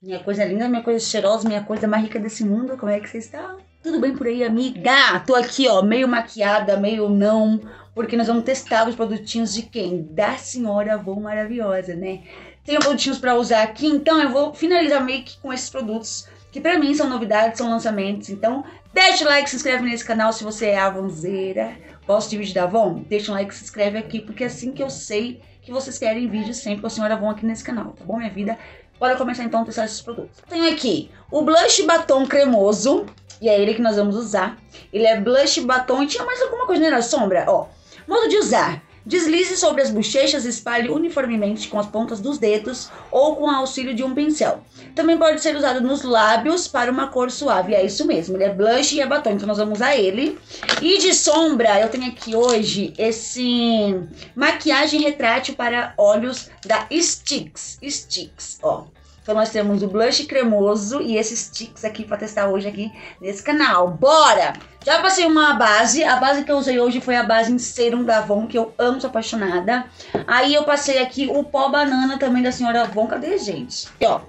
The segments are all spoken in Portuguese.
Minha coisa linda, minha coisa cheirosa, minha coisa mais rica desse mundo, como é que você está? Tudo bem por aí, amiga? Tô aqui, ó, meio maquiada, meio não, porque nós vamos testar os produtinhos de quem? Da senhora Avon maravilhosa, né? Tenho produtinhos pra usar aqui, então eu vou finalizar meio que com esses produtos, que pra mim são novidades, são lançamentos, então deixa o like, se inscreve nesse canal se você é avonzeira, gosta de vídeo da Avon, deixa um like e se inscreve aqui, porque assim que eu sei que vocês querem vídeo sempre com a senhora Avon aqui nesse canal, tá bom, minha vida? Bora começar então a testar esses produtos. Tenho aqui o blush batom cremoso, e é ele que nós vamos usar. Ele é blush batom e tinha mais alguma coisa, né, na sombra? Ó, modo de usar. Deslize sobre as bochechas e espalhe uniformemente com as pontas dos dedos ou com o auxílio de um pincel. Também pode ser usado nos lábios para uma cor suave. É isso mesmo, ele é blush e é batom, então nós vamos usar ele. E de sombra, eu tenho aqui hoje esse maquiagem retrátil para olhos da Stix. Stix, ó. Então nós temos o blush cremoso e esses Stix aqui pra testar hoje aqui nesse canal. Bora! Já passei uma base. A base que eu usei hoje foi a base em serum da Avon, que eu amo, sou apaixonada. Aí eu passei aqui o pó banana também da senhora Avon. Cadê, gente? Aqui, ó.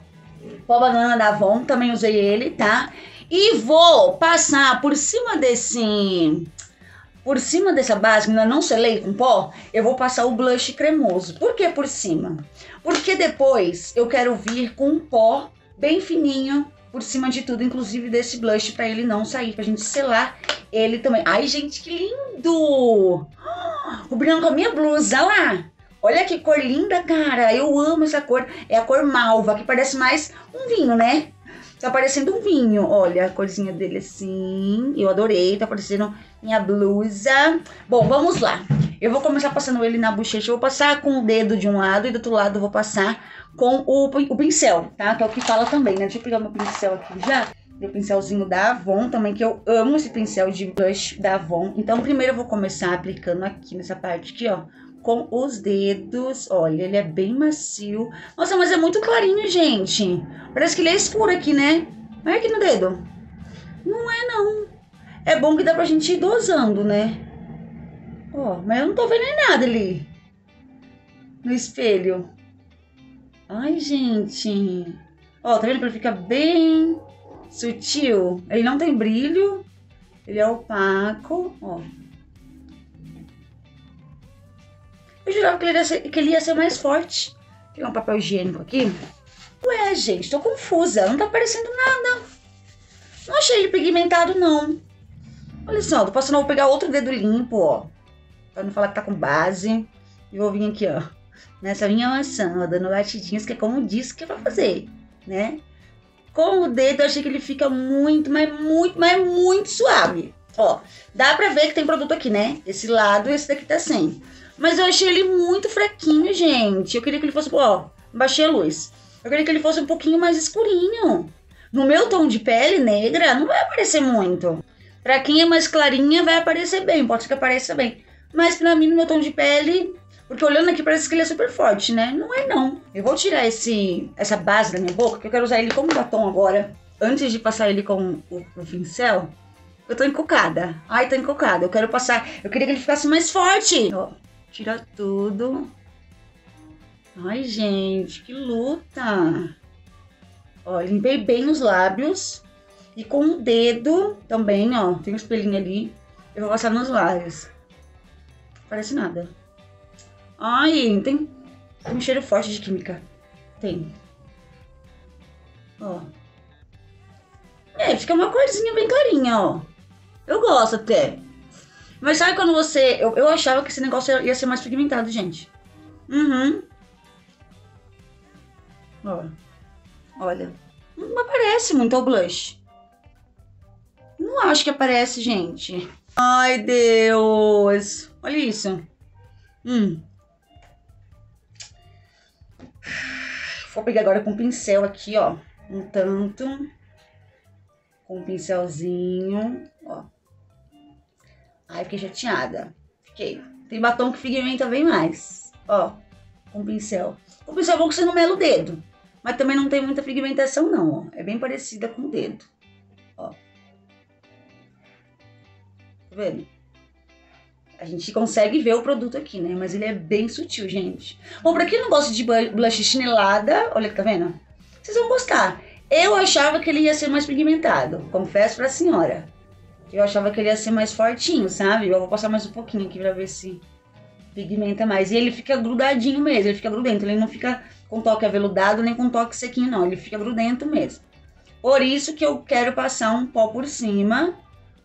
Pó banana da Avon, também usei ele, tá? E vou passar por cima desse... Por cima dessa base, que eu não selei com pó, eu vou passar o blush cremoso. Por que por cima? Porque depois eu quero vir com um pó bem fininho por cima de tudo, inclusive desse blush, pra ele não sair, pra gente selar ele também. Ai, gente, que lindo! O branco com a minha blusa, olha lá! Olha que cor linda, cara! Eu amo essa cor, é a cor malva, que parece mais um vinho, né? Tá parecendo um vinho, olha a corzinha dele assim, eu adorei, tá parecendo minha blusa. Bom, vamos lá, eu vou começar passando ele na bochecha, eu vou passar com o dedo de um lado e do outro lado eu vou passar com o pincel, tá? Que é o que fala também, né? Deixa eu pegar meu pincel aqui já, meu pincelzinho da Avon também, que eu amo esse pincel de blush da Avon. Então primeiro eu vou começar aplicando aqui nessa parte aqui, ó, com os dedos. Olha, ele é bem macio. Nossa, mas é muito clarinho, gente. Parece que ele é escuro aqui, né? Olha aqui no dedo. Não é, não. É bom que dá pra gente ir dosando, né? Ó, mas eu não tô vendo nem nada ali no espelho. Ai, gente. Ó, tá vendo que ele fica bem sutil? Ele não tem brilho. Ele é opaco, ó. Eu jurava que ele ia ser mais forte. Vou pegar um papel higiênico aqui. Ué, gente, tô confusa. Não tá aparecendo nada. Não achei ele pigmentado, não. Olha só, tô passando, vou pegar outro dedo limpo, ó. Pra não falar que tá com base. E vou vir aqui, ó. Nessa minha maçã, ó, dando batidinhas, que é como disse que é pra fazer, né? Com o dedo, eu achei que ele fica muito, mas muito suave. Ó, dá pra ver que tem produto aqui, né? Esse lado e esse daqui tá sem. Mas eu achei ele muito fraquinho, gente. Eu queria que ele fosse... Ó, baixei a luz. Eu queria que ele fosse um pouquinho mais escurinho. No meu tom de pele negra, não vai aparecer muito. Pra quem é mais clarinha, vai aparecer bem. Pode ser que apareça bem. Mas pra mim, no meu tom de pele... Porque olhando aqui, parece que ele é super forte, né? Não é, não. Eu vou tirar essa base da minha boca, que eu quero usar ele como batom agora. Antes de passar ele com o pincel, eu tô encucada. Ai, tô encucada. Eu quero passar... Eu queria que ele ficasse mais forte. Ó. Tira tudo. Ai, gente, que luta. Ó, limpei bem os lábios. E com o dedo também, ó, tem um espelhinho ali. Eu vou passar nos lábios. Não parece nada. Ai, tem um cheiro forte de química. Tem. Ó. É, fica uma corzinha bem clarinha, ó. Eu gosto até. Mas sabe quando você... Eu achava que esse negócio ia ser mais pigmentado, gente. Uhum. Ó. Olha. Não aparece muito o blush. Não acho que aparece, gente. Ai, Deus. Olha isso. Vou pegar agora com o pincel aqui, ó. Um tanto. Com um pincelzinho. Ó. Ai, fiquei chateada. Fiquei. Tem batom que pigmenta bem mais. Ó, com pincel. O pincel é bom que você não mela o dedo. Mas também não tem muita pigmentação, não, ó. É bem parecida com o dedo. Ó. Tá vendo? A gente consegue ver o produto aqui, né? Mas ele é bem sutil, gente. Bom, pra quem não gosta de blush chinelada... Olha, tá vendo? Vocês vão gostar. Eu achava que ele ia ser mais pigmentado, confesso pra senhora. Eu achava que ele ia ser mais fortinho, sabe? Eu vou passar mais um pouquinho aqui pra ver se pigmenta mais. E ele fica grudadinho mesmo, ele fica grudento. Ele não fica com toque aveludado, nem com toque sequinho, não. Ele fica grudento mesmo. Por isso que eu quero passar um pó por cima,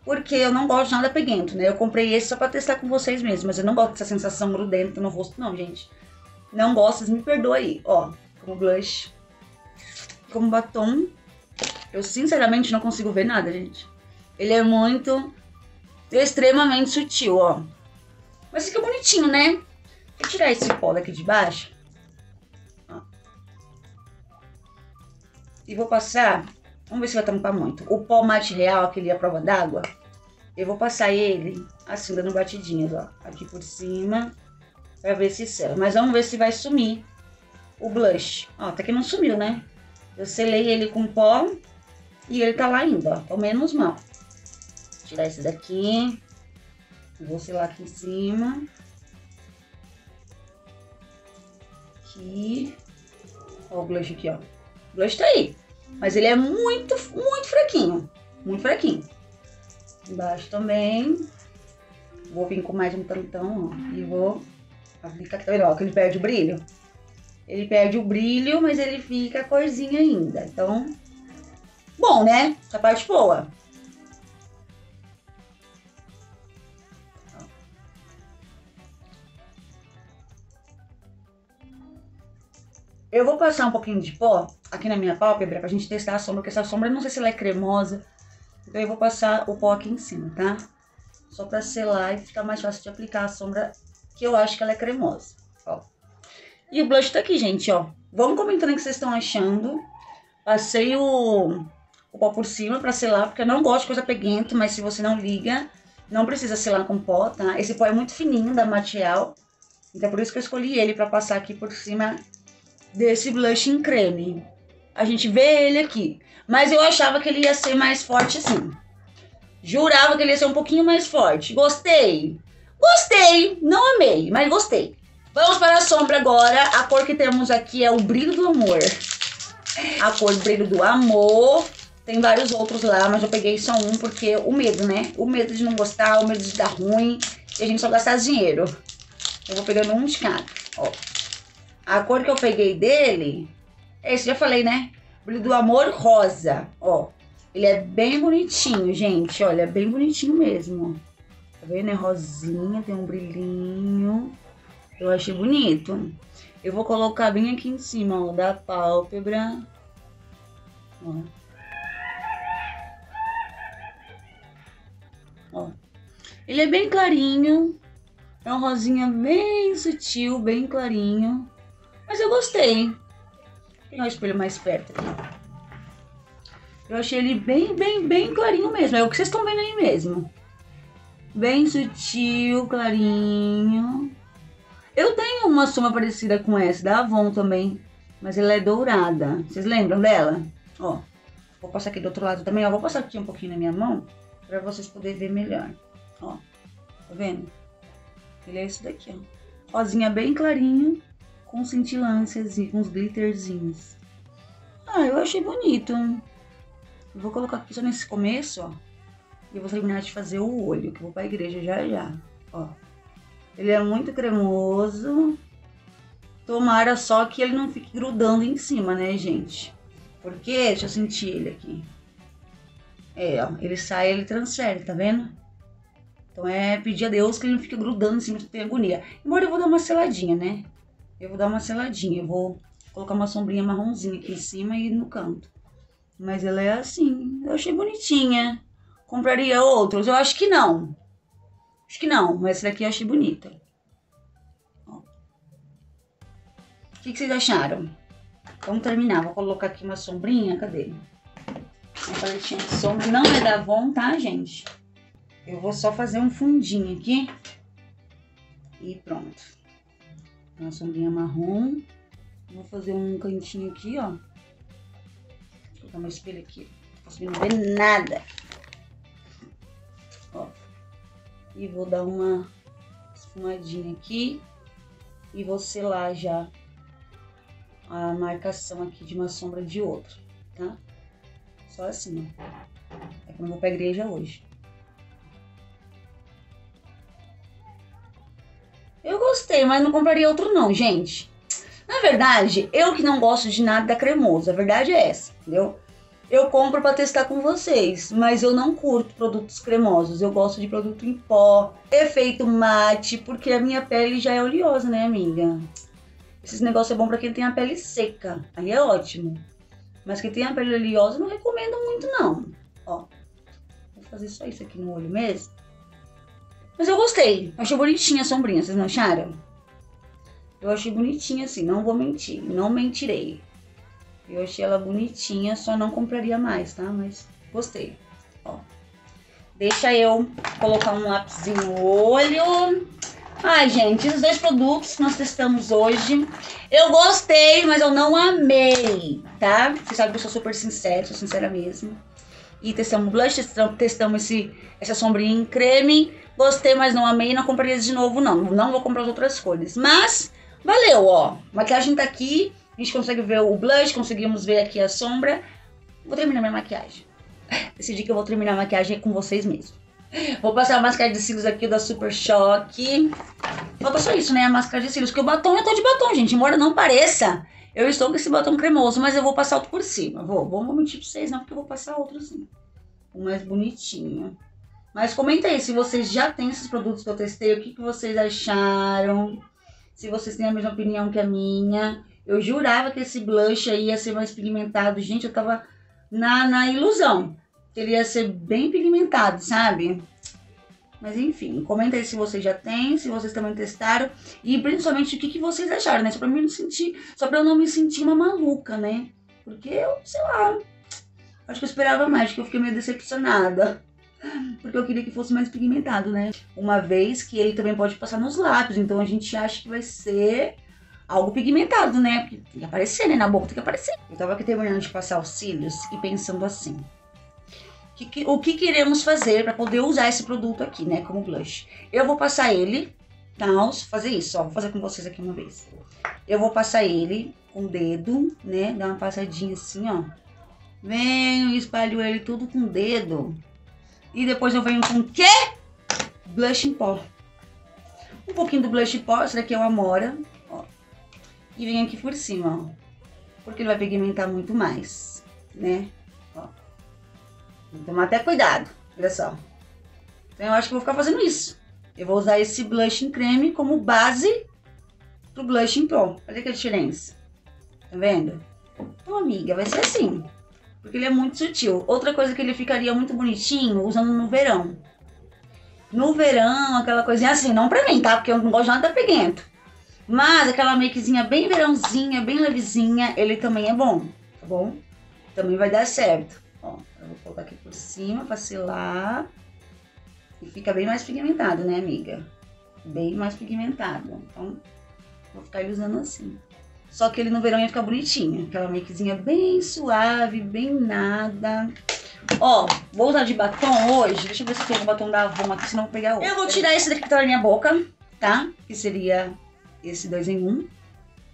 porque eu não gosto de nada peguento, né? Eu comprei esse só pra testar com vocês mesmo, mas eu não gosto dessa sensação grudenta no rosto, não, gente. Não gosto, vocês me perdoem aí. Ó, como blush, como batom. Eu sinceramente não consigo ver nada, gente. Ele é muito, extremamente sutil, ó. Mas fica bonitinho, né? Vou tirar esse pó daqui de baixo. Ó. E vou passar, vamos ver se vai tampar muito. O pó Mate Real, aquele à prova d'água, eu vou passar ele assim, dando batidinhas, ó. Aqui por cima, pra ver se sela. Mas vamos ver se vai sumir o blush. Ó, até que não sumiu, né? Eu selei ele com pó e ele tá lá ainda, ó. Ou menos mal. Tirar esse daqui, vou selar aqui em cima, aqui, ó o blush aqui, ó, o blush tá aí, mas ele é muito, muito fraquinho, muito fraquinho. Embaixo também, vou vir com mais um tantão, ó, e vou aplicar, tá vendo, ó, que ele perde o brilho? Ele perde o brilho, mas ele fica a corzinha ainda, então, bom, né, essa parte boa. Eu vou passar um pouquinho de pó aqui na minha pálpebra pra gente testar a sombra, porque essa sombra eu não sei se ela é cremosa. Então eu vou passar o pó aqui em cima, tá? Só pra selar e ficar mais fácil de aplicar a sombra, que eu acho que ela é cremosa, ó. E o blush tá aqui, gente, ó. Vamos comentando o que vocês estão achando. Passei o pó por cima pra selar, porque eu não gosto de coisa peguento, mas se você não liga, não precisa selar com pó, tá? Esse pó é muito fininho, da Mate Real. Então é por isso que eu escolhi ele pra passar aqui por cima desse blush em creme. A gente vê ele aqui. Mas eu achava que ele ia ser mais forte assim. Jurava que ele ia ser um pouquinho mais forte. Gostei. Gostei. Não amei, mas gostei. Vamos para a sombra agora. A cor que temos aqui é o Brilho do Amor. A cor Brilho do Amor. Tem vários outros lá, mas eu peguei só um porque o medo, né? O medo de não gostar, o medo de dar ruim. E a gente só gastar dinheiro. Eu vou pegando um de cada. Ó. A cor que eu peguei dele, esse já falei, né? Brilho do Amor rosa, ó. Ele é bem bonitinho, gente, olha, é bem bonitinho mesmo. Tá vendo? É rosinha, tem um brilhinho. Eu achei bonito. Eu vou colocar bem aqui em cima, ó, da pálpebra. Ó. Ó. Ele é bem clarinho. É um rosinha bem sutil, bem clarinho. Mas eu gostei. Tem um espelho mais perto aqui. Eu achei ele bem, bem, bem clarinho mesmo. É o que vocês estão vendo aí mesmo. Bem sutil, clarinho. Eu tenho uma sombra parecida com essa, da Avon também. Mas ela é dourada. Vocês lembram dela? Ó. Vou passar aqui do outro lado também. Ó, vou passar aqui um pouquinho na minha mão. Pra vocês poderem ver melhor. Ó. Tá vendo? Ele é esse daqui, ó. Rosinha bem clarinho. Com cintilâncias e com uns glitterzinhos. Ah, eu achei bonito. Eu vou colocar aqui só nesse começo, ó. E eu vou terminar de fazer o olho, que eu vou pra igreja já já. Ó. Ele é muito cremoso. Tomara só que ele não fique grudando em cima, né, gente? Porque, deixa eu sentir ele aqui. É, ó. Ele sai, ele transfere, tá vendo? Então é pedir a Deus que ele não fique grudando em cima, que tem agonia. Embora eu vou dar uma seladinha, né? Eu vou dar uma seladinha, eu vou colocar uma sombrinha marronzinha aqui em cima e no canto. Mas ela é assim, eu achei bonitinha. Compraria outros? Eu acho que não. Acho que não, mas essa daqui eu achei bonita. Ó. O que vocês acharam? Vamos terminar, vou colocar aqui uma sombrinha, cadê? Uma paletinha de sombra, não é da Avon, tá, gente? Eu vou só fazer um fundinho aqui. E pronto. Uma sombrinha marrom. Vou fazer um cantinho aqui, ó. Vou colocar meu espelho aqui. Não consigo ver nada. Ó. E vou dar uma esfumadinha aqui. E vou selar já a marcação aqui de uma sombra de outra, tá? Só assim, ó. É que eu não vou pra igreja hoje. Eu gostei, mas não compraria outro não, gente. Na verdade, eu que não gosto de nada cremoso, a verdade é essa, entendeu? Eu compro pra testar com vocês, mas eu não curto produtos cremosos, eu gosto de produto em pó, efeito mate, porque a minha pele já é oleosa, né, amiga? Esse negócio é bom pra quem tem a pele seca, aí é ótimo. Mas quem tem a pele oleosa, não recomendo muito, não. Ó, vou fazer só isso aqui no olho mesmo. Mas eu gostei, achei bonitinha a sombrinha, vocês não acharam? Eu achei bonitinha assim, não vou mentir, não mentirei. Eu achei ela bonitinha, só não compraria mais, tá? Mas gostei. Ó, deixa eu colocar um lápisinho no olho. Ai, gente, os dois produtos que nós testamos hoje. Eu gostei, mas eu não amei, tá? Vocês sabem que eu sou super sincera, sou sincera mesmo. E testamos blush, testamos essa sombrinha em creme. Gostei, mas não amei, não compraria de novo, não. Não vou comprar as outras cores. Mas valeu, ó. A maquiagem tá aqui. A gente consegue ver o blush, conseguimos ver aqui a sombra. Vou terminar minha maquiagem. Decidi que eu vou terminar a maquiagem com vocês mesmo. Vou passar a máscara de cílios aqui da Super Shock. Falta só isso, né? A máscara de cílios. Porque o batom, eu tô de batom, gente. Embora não pareça, eu estou com esse batom cremoso. Mas eu vou passar outro por cima. Vou mentir pra vocês, não. Porque eu vou passar outro assim. O mais bonitinho. Mas comenta aí se vocês já têm esses produtos que eu testei. O que vocês acharam. Se vocês têm a mesma opinião que a minha. Eu jurava que esse blush aí ia ser mais pigmentado. Gente, eu tava na ilusão. Que ele ia ser bem pigmentado, sabe? Mas enfim, comenta aí se vocês já têm, se vocês também testaram. E principalmente o que vocês acharam, né? Só pra eu não me sentir uma maluca, né? Porque eu, sei lá, acho que eu esperava mais, que eu fiquei meio decepcionada. Porque eu queria que fosse mais pigmentado, né? Uma vez que ele também pode passar nos lábios. Então a gente acha que vai ser... algo pigmentado, né? Porque tem que aparecer, né? Na boca tem que aparecer. Eu tava aqui terminando de passar os cílios e pensando assim. O que queremos fazer pra poder usar esse produto aqui, né? Como blush. Eu vou passar ele, tá? Fazer isso, ó. Vou fazer com vocês aqui uma vez. Eu vou passar ele com o dedo, né? Dá uma passadinha assim, ó. Venho e espalho ele tudo com o dedo. E depois eu venho com o quê? Blush em pó. Um pouquinho do blush em pó. Esse daqui é o Amora. E vem aqui por cima, ó. Porque ele vai pigmentar muito mais, né? Ó. Tem que tomar até cuidado, olha só. Então eu acho que vou ficar fazendo isso. Eu vou usar esse blush em creme como base pro blush em pó. Olha que diferença. Tá vendo? Então, amiga, vai ser assim. Porque ele é muito sutil. Outra coisa que ele ficaria muito bonitinho usando no verão. No verão, aquela coisinha assim, não pra mim, tá? Porque eu não gosto de nada pigmento. Mas aquela makezinha bem verãozinha, bem levezinha, ele também é bom, tá bom? Também vai dar certo. Ó, eu vou colocar aqui por cima pra selar. E fica bem mais pigmentado, né, amiga? Bem mais pigmentado. Então, vou ficar ele usando assim. Só que ele no verão ia ficar bonitinho. Aquela makezinha bem suave, bem nada. Ó, vou usar de batom hoje. Deixa eu ver se eu tenho o batom da Avon aqui, senão eu vou pegar outro. Eu vou tirar esse daqui que tá na minha boca, tá? Que seria... esse 2 em 1.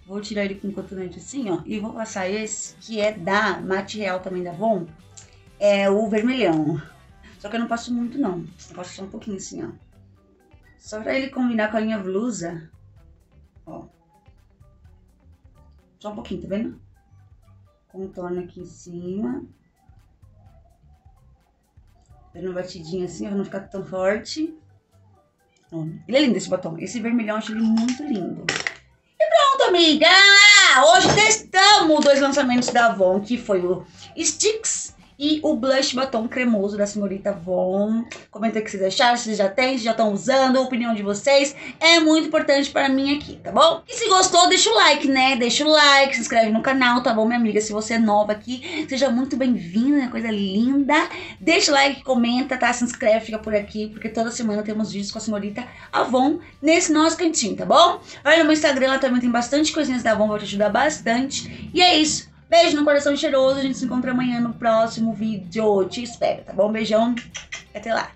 Vou tirar ele com um cotonete assim, ó. E vou passar esse, que é da Mate Real, também da Avon. É o vermelhão. Só que eu não passo muito, não. Eu passo só um pouquinho assim, ó. Só pra ele combinar com a minha blusa. Ó. Só um pouquinho, tá vendo? Contorno aqui em cima. Dando uma batidinha assim, pra não ficar tão forte. Ele é lindo esse batom. Esse vermelhão eu achei ele muito lindo. E pronto, amiga! Hoje testamos 2 lançamentos da Avon, que foi o Stix e o blush batom cremoso da senhorita Avon. Comenta o que vocês acharam, se vocês já têm, se já estão usando, a opinião de vocês. É muito importante pra mim aqui, tá bom? E se gostou, deixa o like, né? Deixa o like, se inscreve no canal, tá bom, minha amiga? Se você é nova aqui, seja muito bem-vinda, coisa linda. Deixa o like, comenta, tá? Se inscreve, fica por aqui, porque toda semana temos vídeos com a senhorita Avon nesse nosso cantinho, tá bom? Olha no meu Instagram, lá também tem bastante coisinhas da Avon, vai te ajudar bastante. E é isso. Beijo no coração cheiroso, a gente se encontra amanhã no próximo vídeo, te espero, tá bom? Beijão, até lá!